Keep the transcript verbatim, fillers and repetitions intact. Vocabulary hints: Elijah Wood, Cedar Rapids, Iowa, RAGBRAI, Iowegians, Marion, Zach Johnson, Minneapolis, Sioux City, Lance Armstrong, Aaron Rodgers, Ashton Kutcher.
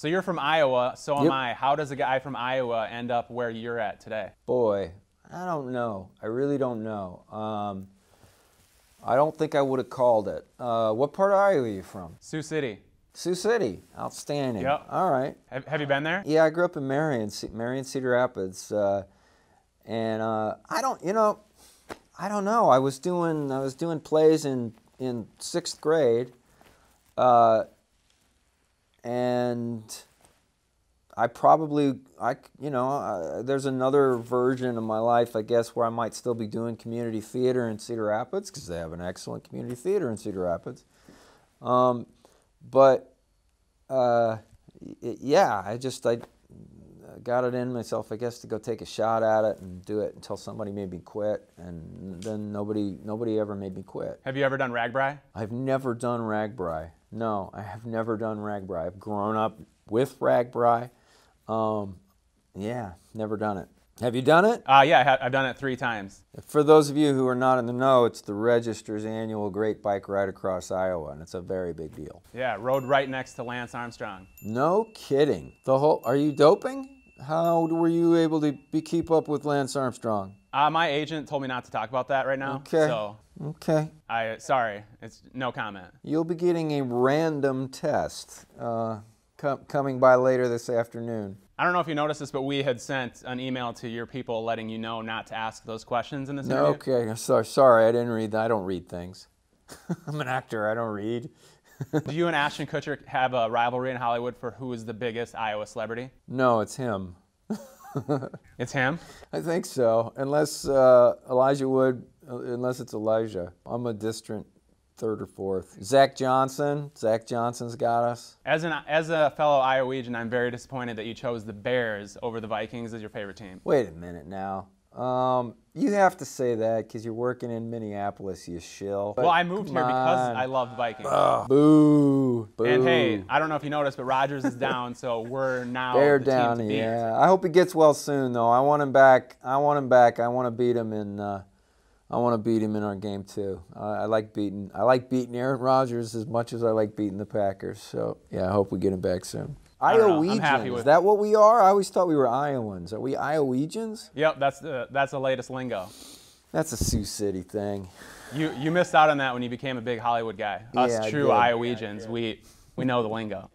So you're from Iowa, so am yep. I. How does a guy from Iowa end up where you're at today? Boy, I don't know. I really don't know. Um, I don't think I would have called it. Uh, what part of Iowa are you from? Sioux City. Sioux City. Outstanding. Yep. All right. Have, have you been there? Yeah, I grew up in Marion, Marion Cedar Rapids. Uh, and uh, I don't, you know, I don't know. I was doing, I was doing plays in, in sixth grade. Uh, and I probably, I, you know, uh, there's another version of my life, I guess, where I might still be doing community theater in Cedar Rapids, because they have an excellent community theater in Cedar Rapids. Um, but, uh, yeah, I just, I got it in myself, I guess, to go take a shot at it and do it until somebody made me quit, and then nobody, nobody ever made me quit. Have you ever done RAGBRAI? I've never done RAGBRAI. No, I have never done RAGBRAI. I've grown up with RAGBRAI. Um, yeah, never done it. Have you done it? Uh, yeah, I've done it three times. For those of you who are not in the know, it's the Register's annual Great Bike Ride Across Iowa, and it's a very big deal. Yeah, rode right next to Lance Armstrong. No kidding. The whole, are you doping? How were you able to be, keep up with Lance Armstrong? Uh, my agent told me not to talk about that right now. Okay. So. Okay. I sorry, it's no comment. You'll be getting a random test uh, co coming by later this afternoon. I don't know if you noticed this, but we had sent an email to your people letting you know not to ask those questions in this no, interview. Okay, I'm so, sorry, I didn't read that. I don't read things. I'm an actor, I don't read. Do you and Ashton Kutcher have a rivalry in Hollywood for who is the biggest Iowa celebrity? No, it's him. It's him? I think so, unless uh, Elijah Wood Unless it's Elijah. I'm a distant third or fourth. Zach Johnson. Zach Johnson's got us. As, an, as a fellow Iowegian, I'm very disappointed that you chose the Bears over the Vikings as your favorite team. Wait a minute now. Um, you have to say that because you're working in Minneapolis, you shill. But well, I moved here on. because I loved Vikings. Ugh. Boo. Boo. And hey, I don't know if you noticed, but Rodgers is down, so we're now They're the down, team to yeah. beat. I hope he gets well soon, though. I want him back. I want him back. I want to beat him in... Uh, I want to beat him in our game too. Uh, I like beating. I like beating Aaron Rodgers as much as I like beating the Packers. So yeah, I hope we get him back soon. Iowegians, is that what we are? I always thought we were Iowans. Are we Iowegians? Yep, that's the that's the latest lingo. That's a Sioux City thing. You you missed out on that when you became a big Hollywood guy. Us yeah, true Iowegians, yeah, we we know the lingo.